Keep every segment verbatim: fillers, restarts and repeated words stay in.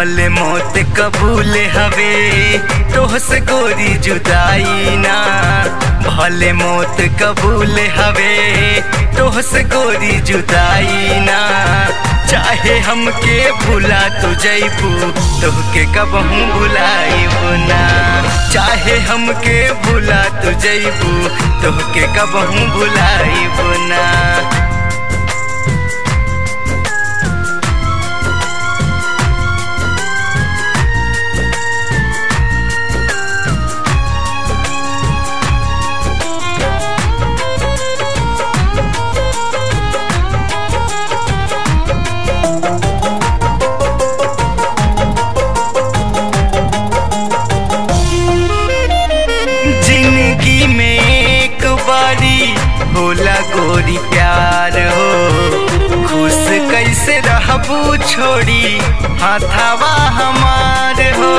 महल मौत कबूल हवे तोहस गोरी जुदाई ना, भले मौत कबूल हवे तोहस गोरी जुदाई ना। चाहे हमके भुला तू जइबू तोहके कबहू भुलाइबू ना, चाहे हमके भुला तू जइबू तोहके कबहू भुलाइबू ना। होला गोरी प्यार हो खुश कैसे रहबू छोड़ी हाथावा हमार हो,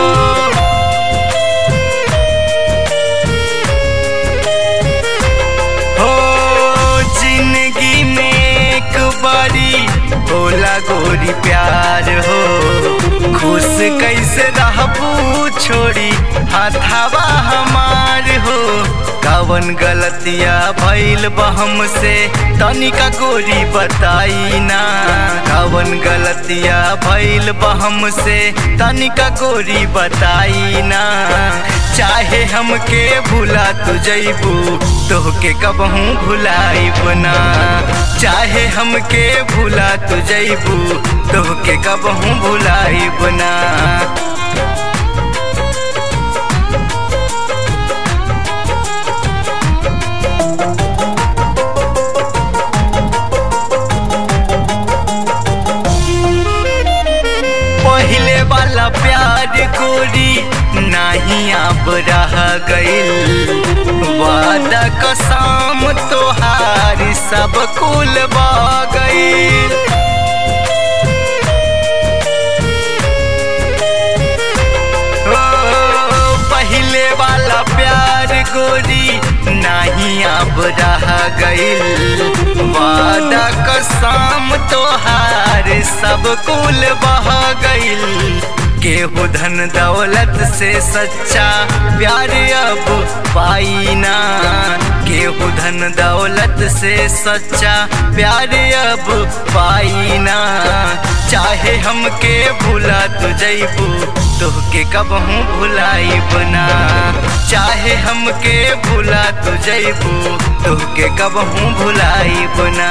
हो जिंदगी में एक बारी होला गोरी प्यार हो खुश कैसे रहबू छोड़ी हाथावा हमार हो। कवन गलतिया भइल बा हमसे तनिका गोरी बताई ना, कवन गलतिया भइल बा हमसे तनिका गोरी बताई ना। चाहे हमके भुला तू जइबू तोहके कबहू भुलाइब ना, चाहे हमके भुला तू जइबू तोहके कबहू भुलाइब ना। प्यार गोरी नहीं अब रह गइल, वादा कसम तोहार सब कुल बा गइल, पहले वाला प्यार गोरी नहीं अब रह गइल, वादा कसम तोहार सब कुल बह गइल। केहू धन दौलत से सच्चा प्यार अब पाई ना, केहू धन दौलत से सच्चा प्यार अब पाई ना। चाहे हमके भुला तू जइबू तोहके कबहू भुलाइब ना, चाहे हमके भुला तू जइबू तोहके कबहू भुलाइब ना।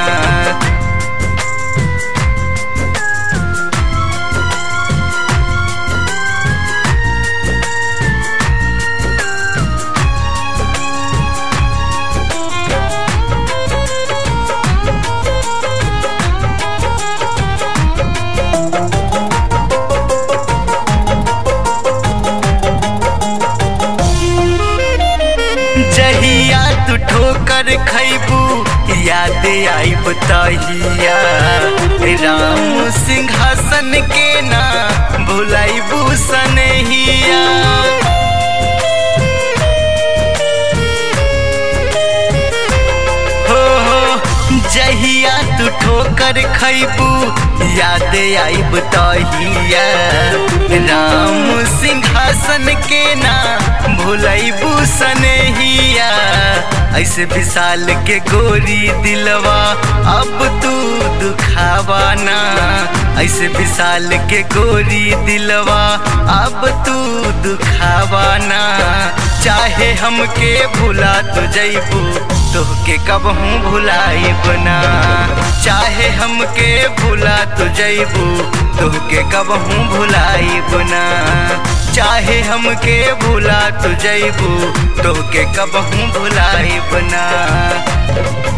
जहिया तू ठोकर खइबू याद आइब तहिया, राम सिंह हसन के ना भुलाइबू सनहिया, हो हो जहिया तू ठोकर खइबू याद आइब तहिया, राम सिंह हसन के ना भुलाइबू सनहिया। ऐसे विशाल के गोरी दिलवा अब तू दुखावा ना, ऐसे विशाल के गोरी दिलवा अब तू दुखावा ना। चाहे हमके भुला तू जइबू तोहके कबहू भुलाइब ना, चाहे हमके भुला तू जइबू तोहके कबहू भुलाइब ना। चाहे हमके भुला तू जइबू तोहके कबहू भुलाइब ना।